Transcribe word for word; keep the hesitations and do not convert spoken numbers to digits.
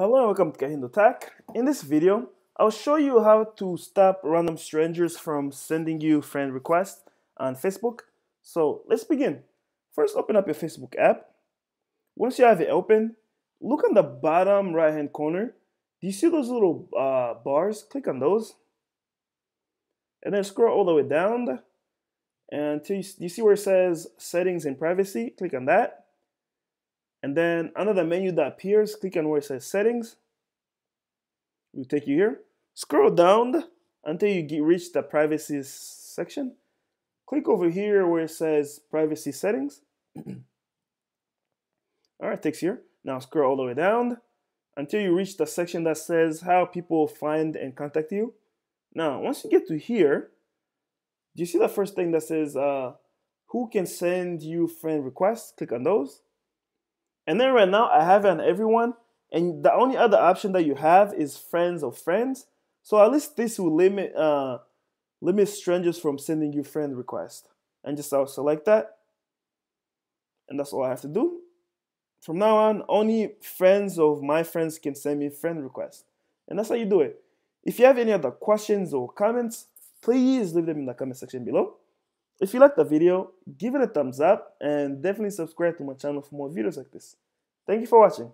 Hello, welcome to Kahindo Tech. In this video, I'll show you how to stop random strangers from sending you friend requests on Facebook. So let's begin. First, open up your Facebook app. Once you have it open, look on the bottom right-hand corner. Do you see those little uh, bars? Click on those. And then scroll all the way down until you, you see where it says Settings and Privacy. Click on that. And then another menu that appears, click on where it says Settings. It will take you here. Scroll down until you get, reach the Privacy section. Click over here where it says Privacy Settings. All right, takes you here. Now scroll all the way down until you reach the section that says How People Find and Contact You. Now, once you get to here, do you see the first thing that says uh, Who Can Send You Friend Requests? Click on those. And then right now I have it on everyone, and the only other option that you have is friends of friends. So at least this will limit uh, limit strangers from sending you friend requests. And just I'll select that, and that's all I have to do. From now on, only friends of my friends can send me friend requests, and that's how you do it. If you have any other questions or comments, please leave them in the comment section below. If you liked the video, give it a thumbs up and definitely subscribe to my channel for more videos like this. Thank you for watching.